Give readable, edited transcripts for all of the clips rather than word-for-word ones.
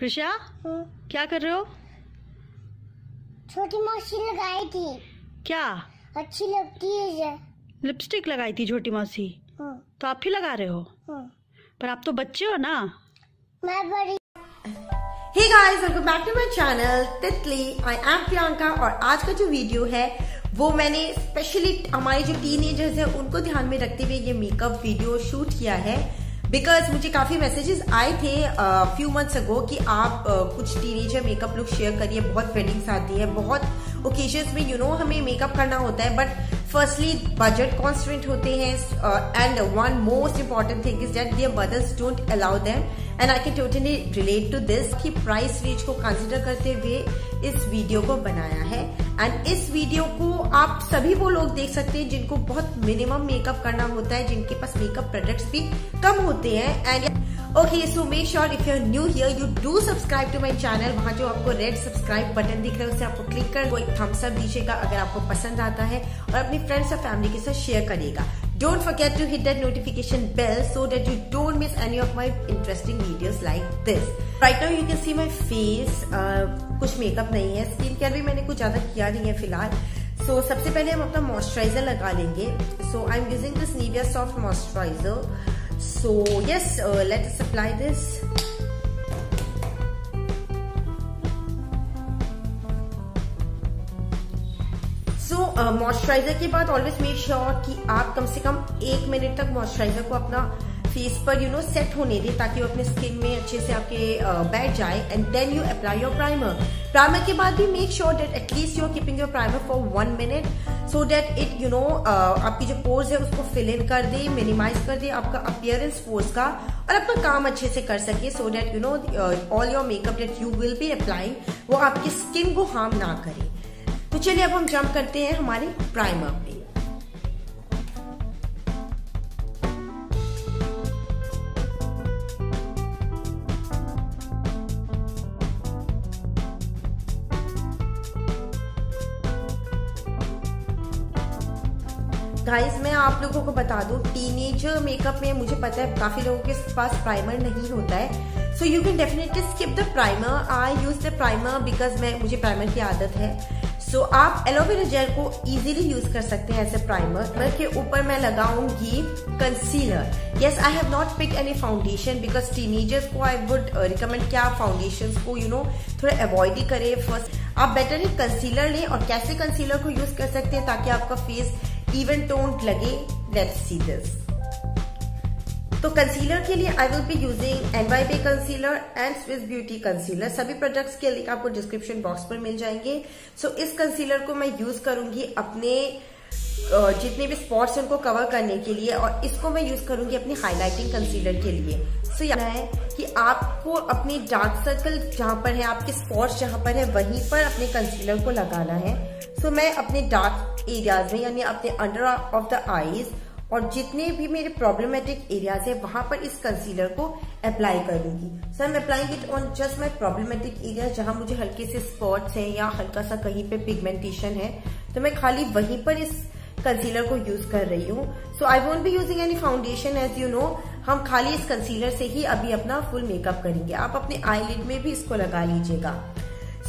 कृषा क्या कर रहे हो? छोटी मौसी लगाई थी। क्या अच्छी लगती है? लिपस्टिक लगाई थी छोटी मौसी। तो आप ही लगा रहे हो? पर आप तो बच्चे हो ना। मैं बड़ी। Hey guys, welcome back to my channel Titli. I am Priyanka और आज का जो वीडियो है वो मैंने स्पेशली हमारे जो टीनेजर्स हैं उनको ध्यान में रखते हुए ये मेकअप वीडियो शूट किया है, बिकॉज मुझे काफी मैसेजेस आए थे फ्यू मंथ्स अगो कि आप कुछ टीनेजर मेकअप लुक शेयर करिए। बहुत वेडिंग्स आती है, बहुत ओकेजन्स में you know, हमें मेकअप करना होता है, बट फर्स्टली बजट कॉन्स्टेंट होते हैं and one most important thing is that their mothers don't allow them and I can totally relate to this कि प्राइस रेंज को कंसिडर करते हुए इस वीडियो को बनाया है। एंड इस वीडियो को आप सभी वो लोग देख सकते हैं जिनको बहुत मिनिमम मेकअप करना होता है, जिनके पास मेकअप प्रोडक्ट्स भी कम होते हैं। And okay, so make sure if you are new here you do subscribe to my channel. वहाँ जो आपको रेड सब्सक्राइब बटन दिख रहा है उसे आपको क्लिक कर वो एक थम्स अप दीजिएगा अगर आपको पसंद आता है, और अपने फ्रेंड्स और फैमिली के साथ शेयर करिएगा। Don't forget to hit that notification bell so that you don't miss any of my interesting videos like this. Right now you can see my face. कुछ मेकअप नहीं है, स्किन केयर भी मैंने कुछ ज्यादा किया नहीं है फिलहाल। So सबसे पहले हम अपना मॉइस्चराइजर लगा लेंगे। So I'm using this Nivea soft moisturizer. So yes, let us apply this. Moisturiser के बाद ऑलवेज मेक श्योर कि आप कम से कम 1 मिनट तक मॉइस्चराइजर को अपना फेस पर you know, सेट होने दें ताकि वो अपने स्किन में अच्छे से आपके बैठ जाए। And then you apply your primer. Primer के बाद भी make sure that at least you are keeping your primer for 1 minute so that it you know, आपकी जो पोर्स है उसको फिल इन कर दे, मिनिमाइज कर दे आपका अपियरेंस पोर्स का, और अपना काम अच्छे से कर सके so that you know all your makeup that you will be applying वो आपकी स्किन को हार्म ना करे। तो चलिए अब हम जंप करते हैं हमारे प्राइमर पे। गाइस मैं आप लोगों को बता दूं टीनेजर मेकअप में मुझे पता है काफी लोगों के पास प्राइमर नहीं होता है, so you can definitely skip the primer. I use the primer because मुझे प्राइमर की आदत है। सो आप एलोवेरा जेल को इजीली यूज कर सकते हैं एज ए प्राइमर। प्राइमर के ऊपर मैं लगाऊंगी concealer. Yes, I have not picked any foundation because teenagers को आई वुड रिकमेंड क्या फाउंडेशन को you know, थोड़ा अवॉइड ही करें। फर्स्ट आप बेटर ही कंसीलर लें, और कैसे कंसीलर को यूज कर सकते हैं ताकि आपका फेस इवन टोन्ड लगे, लेट्स सी दिस। तो कंसीलर के लिए I will be using NY Bae concealer and Swiss beauty concealer. सभी प्रोडक्ट्स के लिंक आपको डिस्क्रिप्शन बॉक्स पर मिल जाएंगे। सो इस कंसीलर को मैं यूज करूंगी अपने जितने भी स्पॉट्स हैं उनको कवर करने के लिए, और इसको मैं यूज करूंगी अपने हाइलाइटिंग कंसीलर के लिए। सो यह है कि आपको अपने डार्क सर्कल जहां पर है, आपके स्पॉट्स जहां पर है, वहीं पर अपने कंसीलर को लगाना है। सो मैं अपने डार्क एरियाज में यानी अपने अंडर ऑफ द आईज और जितने भी मेरे प्रॉब्लमेटिक एरियाज है वहां पर इस कंसीलर को अप्लाई करूंगी। So I am applying it on just my problematic area जहां मुझे हल्के से स्पॉट्स हैं या हल्का सा कहीं पे पिगमेंटेशन है, तो मैं खाली वहीं पर इस कंसीलर को यूज कर रही हूँ। So I won't be using any foundation as you know, हम खाली इस कंसीलर से ही अभी अपना फुल मेकअप करेंगे। आप अपने आईलिड में भी इसको लगा लीजिएगा।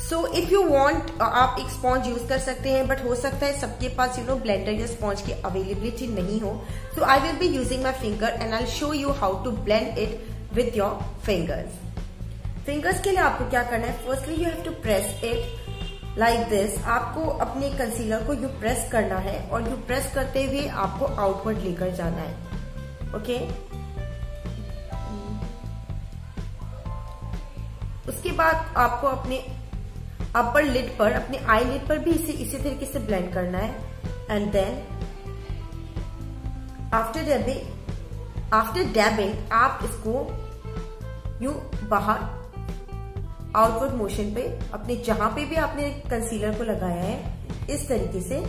सो इफ यू वांट आप एक स्पॉन्ज यूज कर सकते हैं, बट हो सकता है सबके पास you know, ब्लेंडर या स्पॉन्ज की अवेलेबिलिटी नहीं हो। So I will be using my finger and I will show you how to blend it with your fingers. Fingers के लिए आपको क्या करना है, firstly you have to press it like this. आपको अपने कंसीलर को यू प्रेस करना है और यू प्रेस करते हुए आपको आउटवर्ड लेकर जाना है। ओके, उसके बाद आपको अपने अपर लिड पर, अपने आई लिड पर भी इसी तरीके से ब्लेंड करना है। एंड देन आफ्टर डैबिंग आप इसको यू बाहर आउटवर्ड मोशन पे अपने जहां पे भी आपने कंसीलर को लगाया है इस तरीके से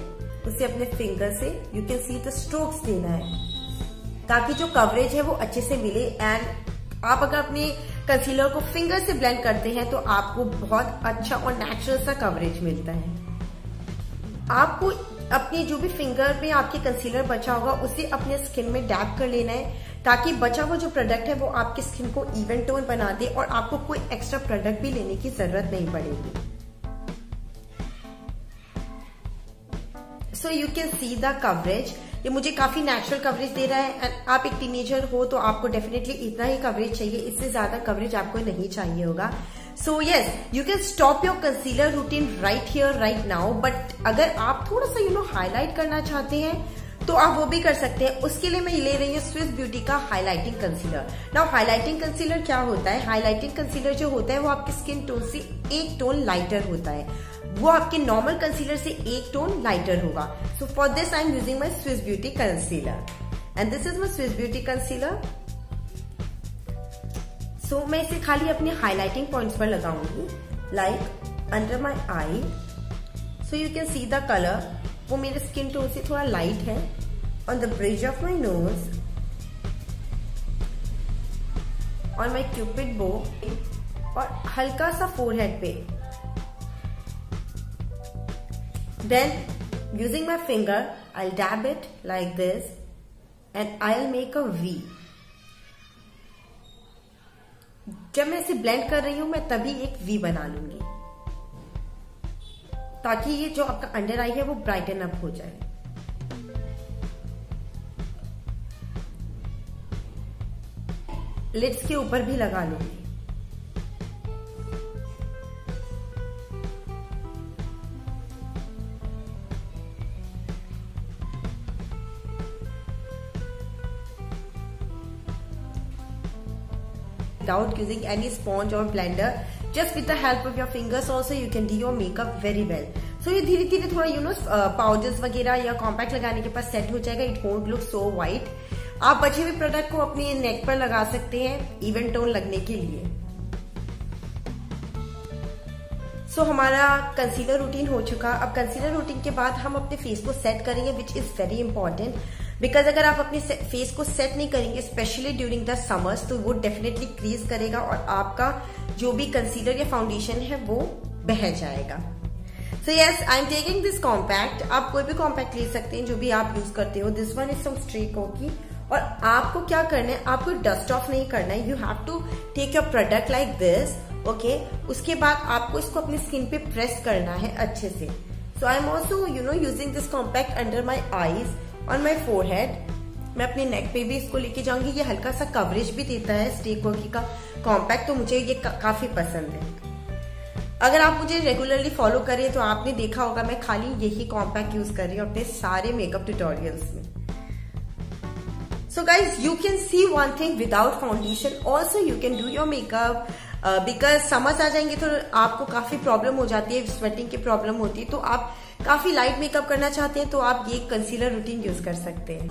उसे अपने फिंगर से you can see the strokes देना है ताकि जो कवरेज है वो अच्छे से मिले। एंड आप अगर अपने कंसीलर को फिंगर से ब्लेंड करते हैं तो आपको बहुत अच्छा और नेचुरल सा कवरेज मिलता है। आपको अपने जो भी फिंगर में आपके कंसीलर बचा होगा उसे अपने स्किन में डैप कर लेना है। ताकि बचा हुआ जो प्रोडक्ट है वो आपकी स्किन को इवन टोन बना दे और आपको कोई एक्स्ट्रा प्रोडक्ट भी लेने की जरूरत नहीं पड़ेगी। So you can see the coverage, ये मुझे काफी नेचुरल कवरेज दे रहा है एंड आप एक टीनेजर हो तो आपको डेफिनेटली इतना ही कवरेज चाहिए, इससे ज्यादा कवरेज आपको नहीं चाहिए होगा। So yes, you can stop your concealer routine right here right now, but अगर आप थोड़ा सा यू नो हाईलाइट करना चाहते हैं तो आप वो भी कर सकते हैं। उसके लिए मैं ले रही हूँ स्विस ब्यूटी का highlighting concealer. Now highlighting concealer क्या होता है? हाइलाइटिंग कंसीलर जो होता है वो आपकी स्किन टोन से एक टोन लाइटर होता है, वो आपके नॉर्मल कंसीलर से एक टोन लाइटर होगा। So for this I am using my Swiss beauty concealer and this is my Swiss beauty concealer. सो मैं इसे खाली अपने हाईलाइटिंग पॉइंट्स पर लगाऊंगी, like under my eye. So you can see the colour, वो मेरे स्किन टोन से थोड़ा लाइट है। On the bridge of my nose, on my cupid bow और हल्का सा फोरहेड पे। Then using my finger I will dab it like this and I will make a V. जब मैं इसे ब्लेंड कर रही हूं मैं तभी एक वी बना लूंगी ताकि ये जो आपका अंडर आई है वो ब्राइटन अप हो जाए। लिड्स के ऊपर भी लगा लूंगी। Without using any sponge or blender, just with the help of your fingers also you can do your makeup very well. So ये धीरे धीरे थोड़ा you know पाउडर्स वगैरह या कॉम्पैक्ट लगाने के बाद सेट हो जाएगा। It won't look so white. आप बचे हुए प्रोडक्ट को अपने नेक पर लगा सकते हैं इवन टोन लगने के लिए। सो हमारा कंसीलर रूटीन हो चुका। अब कंसीलर रूटीन के बाद हम अपने फेस को सेट करेंगे, which is very important, because अगर आप अपने फेस को सेट नहीं करेंगे स्पेशली ड्यूरिंग द समर्स तो वो डेफिनेटली क्रीज करेगा और आपका जो भी कंसीलर या फाउंडेशन है वो बह जाएगा। So yes, I am taking this compact. आप कोई भी कॉम्पैक्ट ले सकते हैं जो भी आप यूज करते हो। This one is some Stay Quirky. और आपको क्या करना है, आपको डस्ट ऑफ नहीं करना है। You have to take your product like this, okay. उसके बाद आपको इसको अपनी स्किन पे प्रेस करना है अच्छे से। So I am also you know using this compact under my eyes, on my forehead. मैं अपने नेक पे भी इसको लेके जाऊंगी। ये हल्का सा कवरेज भी देता है स्टे क्विर्की का कॉम्पैक्ट, तो मुझे ये काफी पसंद है। अगर आप मुझे रेगुलरली फॉलो करें तो आपने देखा होगा मैं खाली यही कॉम्पैक्ट यूज कर रही हूँ अपने सारे मेकअप ट्यूटोरियल्स में। So guys, you can see one thing, without foundation also you can do your makeup, because summers आ जाएंगे तो आपको काफी प्रॉब्लम हो जाती है, स्वेटिंग की प्रॉब्लम होती है, तो आप काफी लाइट मेकअप करना चाहते हैं तो आप ये कंसीलर रूटीन यूज कर सकते हैं।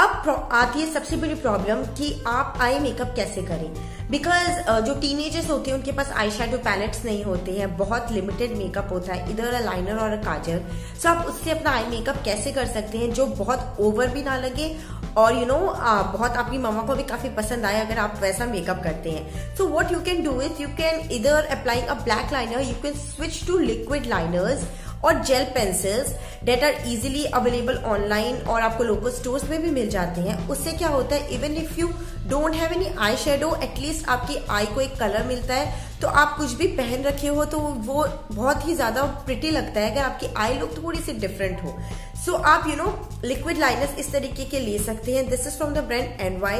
अब आती है सबसे बड़ी प्रॉब्लम कि आप आई मेकअप कैसे करें, बिकॉज जो टीनेजर्स होते हैं उनके पास आई शेडो पैलेट्स नहीं होते हैं, बहुत लिमिटेड मेकअप होता है, इधर अ लाइनर और अ काजल। सो आप उससे अपना आई मेकअप कैसे कर सकते हैं जो बहुत ओवर भी ना लगे और यू नो बहुत आपकी मम्मा को भी काफी पसंद आए अगर आप वैसा मेकअप करते हैं। So what you can do is, you can either applying a black liner, you can switch to liquid liners और gel pencils that are easily available online और आपको लोकल स्टोर्स में भी मिल जाते हैं। उससे क्या होता है, even if you don't have any eye shadow at least आपकी आई को एक कलर मिलता है, तो आप कुछ भी पहन रखे हो तो वो बहुत ही ज्यादा प्रिटी लगता है अगर आपकी आई लुक थोड़ी सी डिफरेंट हो। सो आप यू नो लिक्विड लाइनर्स इस तरीके के ले सकते हैं। This is from the brand NY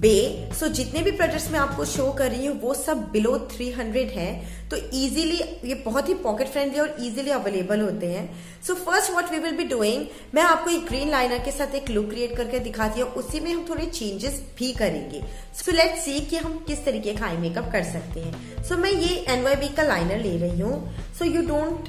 Bae. सो जितने भी प्रोडक्ट्स मैं आपको शो कर रही हूँ वो सब बिलो 300 हैं, तो इजीली ये बहुत ही पॉकेट फ्रेंडली और इजीली अवेलेबल होते हैं। So first what we will be doing, मैं आपको एक ग्रीन लाइनर के साथ एक लुक क्रिएट करके दिखाती हूँ, उसी में हम थोड़े चेंजेस भी करेंगे। सो लेट्स सी कि हम किस तरीके का आई मेकअप कर सकते हैं। सो मैं ये NY Bae का लाइनर ले रही हूँ। So you don't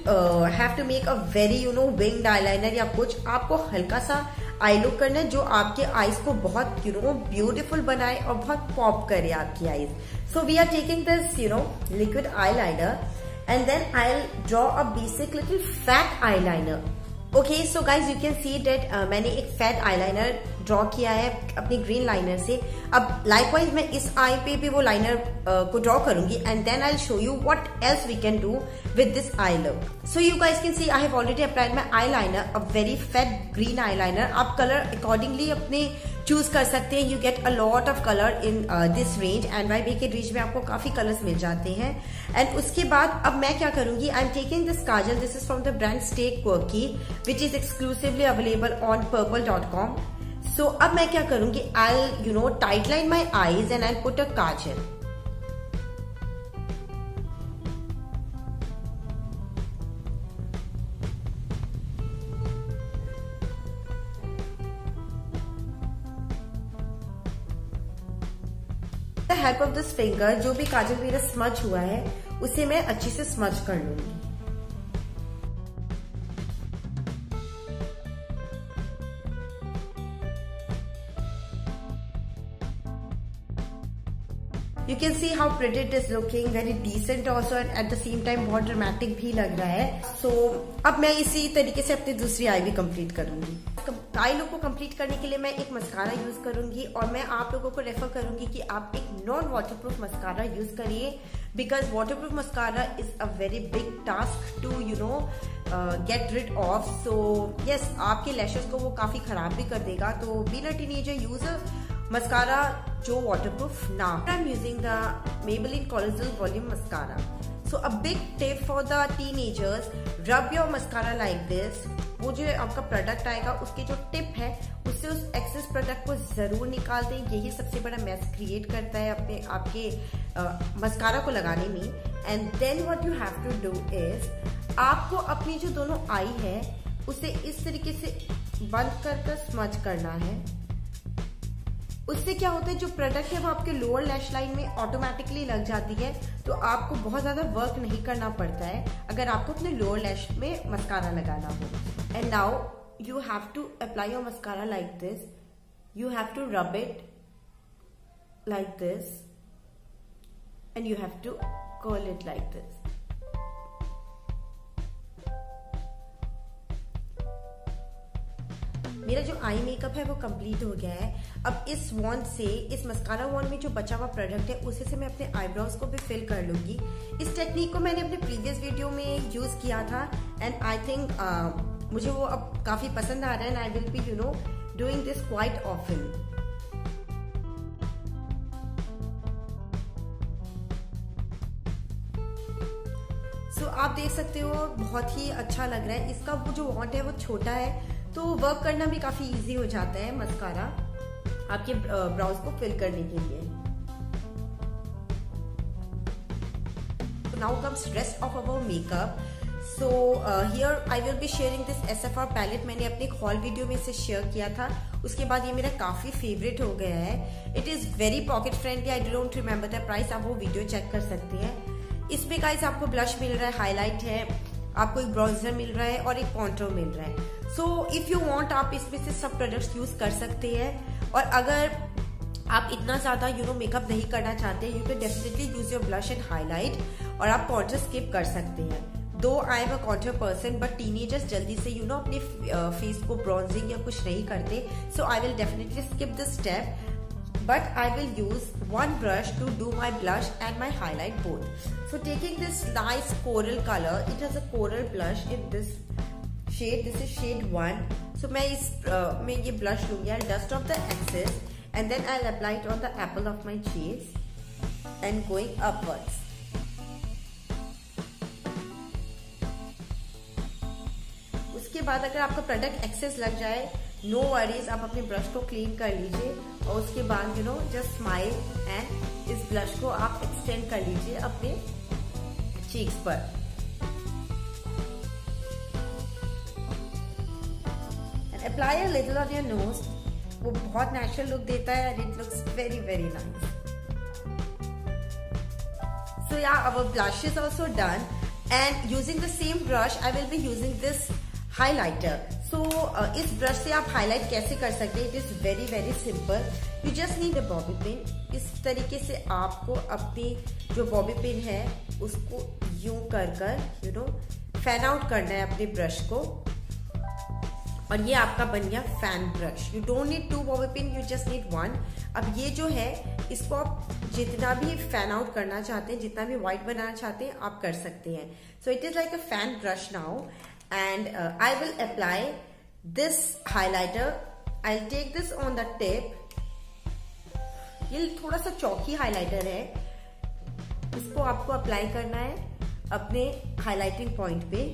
have to make a very you know winged eye liner या कुछ, आपको हल्का सा आई लुक करना है जो आपके आईज को बहुत यू नो ब्यूटीफुल बनाए और बहुत पॉप करे आपकी eyes. So we are taking this you know liquid eye liner and then I will draw a basic little fat eye liner. Okay so guys you can see that मैंने एक fat eye liner draw किया है अपनी green liner से। अब likewise मैं इस आई पे भी वो लाइनर को ड्रॉ करूंगी and then I will show you what else we can do with this eye look. So you guys can see I have already applied my eye liner, a very fat green eye liner. आप colour accordingly अपने choose कर सकते हैं. You get a lot of colour in this range. NY Bae के range में आपको काफी colours मिल जाते हैं. एंड उसके बाद अब मैं क्या करूंगी, I am taking this kajal. This is from the brand Stay Quirky which is exclusively available on purple.com. So अब मैं क्या करूंगी, I you know tightline my eyes and I put a kajal. The help of this finger, जो भी काजल मेरा smudge हुआ है उसे मैं अच्छे से smudge कर लूंगी. You can see how pretty it is looking, very decent also, and at the same time बहुत dramatic भी लग रहा है. So अब मैं इसी तरीके से अपनी दूसरी आई भी complete करूंगी. आई लुक को कंप्लीट करने के लिए मैं एक मस्कारा यूज करूंगी और मैं आप लोगों को रेफर करूंगी कि आप एक नॉन वाटरप्रूफ मस्कारा यूज करिए, because waterproof mascara is a very big task to you know get rid of. So yes, आपके लैशेस को वो काफी खराब भी कर देगा. तो being a teenager use a mascara जो वाटरप्रूफ ना. I am using the Maybelline collagen volume mascara. So a big tip for the teenagers, rub your mascara like this. वो जो आपका प्रोडक्ट आएगा उसके जो टिप है उससे उस एक्सेस प्रोडक्ट को जरूर निकाल दें. यही सबसे बड़ा मैस क्रिएट करता है अपने आपके मस्कारा को लगाने में. And then what you have to do is, आपको अपनी जो दोनों आई है उसे इस तरीके से बंद कर स्मज करना है. उससे क्या होता है, जो प्रोडक्ट है वो आपके लोअर लैश लाइन में ऑटोमेटिकली लग जाती है, तो आपको बहुत ज़्यादा वर्क नहीं करना पड़ता है अगर आपको अपने लोअर लैश में मस्कारा लगाना हो. And now you have to apply your mascara like this. You have to rub it like this and you have to curl it like this. मेरा जो आई मेकअप है वो कंप्लीट हो गया है. अब इस वॉन्ड से, इस मस्कारा वॉन्ड में जो बचा हुआ प्रोडक्ट है उसे से मैं अपने आईब्रोज को भी फिल कर लूँगी. इस टेक्निक को मैंने अपने प्रीवियस वीडियो में यूज़ किया था एंड आई थिंक मुझे वो अब काफ़ी पसंद आ रहा है and I will be you know doing this quite often. सो आप देख सकते हो बहुत ही अच्छा लग रहा है. इसका वो जो वॉन्ड है वो छोटा है तो वर्क करना भी काफी इजी हो जाता है मस्कारा आपके ब्राउज को फिल करने के लिए. Now comes rest of our makeup. So here I will be sharing this SFR palette. मैंने अपने एक हॉल वीडियो में इसे शेयर किया था, उसके बाद ये मेरा काफी फेवरेट हो गया है. It is very pocket friendly. I don't remember the price, आप वो वीडियो चेक कर सकते हैं. इसमें गाइस आपको ब्लश मिल रहा है, हाईलाइट है, आपको एक ब्राउजर मिल रहा है और एक कॉन्टूर मिल रहा है. सो इफ यू वांट आप इसमें से सब प्रोडक्ट्स यूज कर सकते हैं. और अगर आप इतना ज्यादा यू नो मेकअप नहीं करना चाहते, you can definitely use your blush and highlight और आप कॉन्टूर स्किप कर सकते हैं. Though I am a contour person but teenagers जल्दी से यू नो अपने फेस को ब्रॉन्जिंग या कुछ नहीं करते. So I will definitely skip this step but I will use one brush to do my blush and my highlight both. So taking this nice coral color, it has a coral blush in this shade. This is shade 1. So मैं ये blush लूँगी. I'll dust off the excess and then I'll apply it on the apple of my cheeks and going upwards. उसके बाद अगर आपका product access लग जाए, no worries, आप अपने ब्रश को क्लीन कर लीजिए और उसके बाद you know just smile and इस ब्लश को आप एक्सटेंड कर लीजिए अपने चीक्स पर. Apply a little on your nose. वो बहुत नेचुरल लुक देता है and it looks very very nice. So yeah our blush is also done and using the same brush I will be using this highlighter. So इस brush से आप highlight कैसे कर सकते हैं, it is very very simple. You just need a bobby pin. इस तरीके से आपको अपनी जो बॉबी पिन है उसको यूं कर यू नो फैन आउट करना है अपने ब्रश को और ये आपका बन गया fan brush. You don't need to bobby pin, you just need one. अब ये जो है इसको आप जितना भी फैन आउट करना चाहते हैं, जितना भी वाइट बनाना चाहते हैं आप कर सकते हैं. So it is like a fan brush now. And I will apply this highlighter. I'll take this on the tip ये थोड़ा सा चौकी हाइलाइटर है, इसको आपको अप्लाई करना है अपने हाइलाइटिंग पॉइंट पे।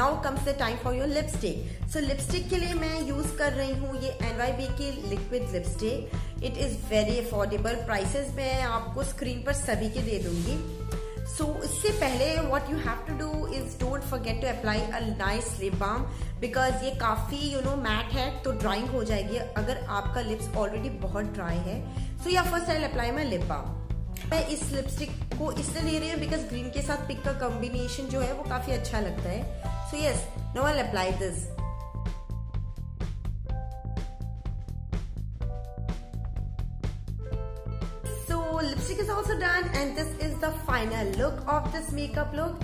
Now comes the time for your lipstick. So lipstick के लिए मैं use कर रही हूँ ये NY Bae की liquid lipstick. It is very affordable. Prices मैं आपको screen पर सभी के दे दूँगी. So इससे पहले what you have to do is don't forget to apply a nice lip balm because ये काफी matte है तो drying हो जाएगी अगर आपका lips already बहुत dry है. So yeah, first I'll apply my lip balm. मैं इस लिपस्टिक को इसलिए ले रही हूँ बिकॉज ग्रीन के साथ पिंक का कॉम्बिनेशन जो है वो काफी अच्छा लगता है। So yes, now I will apply this. So lipstick is also done and this is the final look of this makeup look.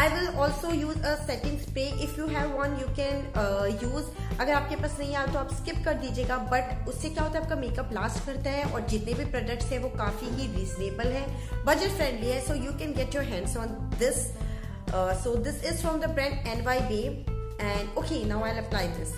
I will also use a setting spray. If you have one, you can use. अगर आपके पास नहीं है तो आप skip कर दीजिएगा. But उससे क्या होता है आपका makeup last करता है और जितने भी products हैं वो काफी ही reasonable हैं, budget friendly है. So you can get your hands on this. So this is from the brand NY Bae. And okay, now I'll apply this.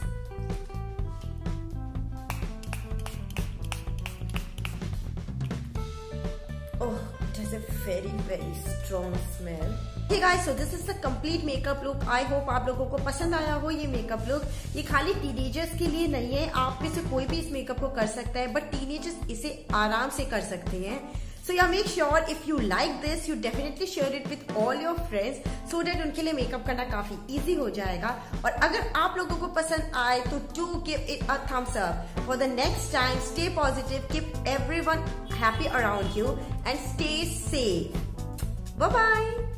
Oh, it has a very strong smell. Hey guys, so this is the complete makeup look. I hope आप लोगों को पसंद आया हो ये makeup look. ये खाली teenagers के लिए नहीं है, आप में से कोई भी इस makeup को कर सकता है, but teenagers इसे आराम से कर सकते हैं. So yeah, make sure if you like this, you definitely share it with all your friends, so that उनके लिए makeup करना काफी easy हो जाएगा. और अगर आप लोगों को पसंद आए तो do give it a thumbs up. For the next time, stay positive, keep everyone happy around you, and stay safe. Bye bye.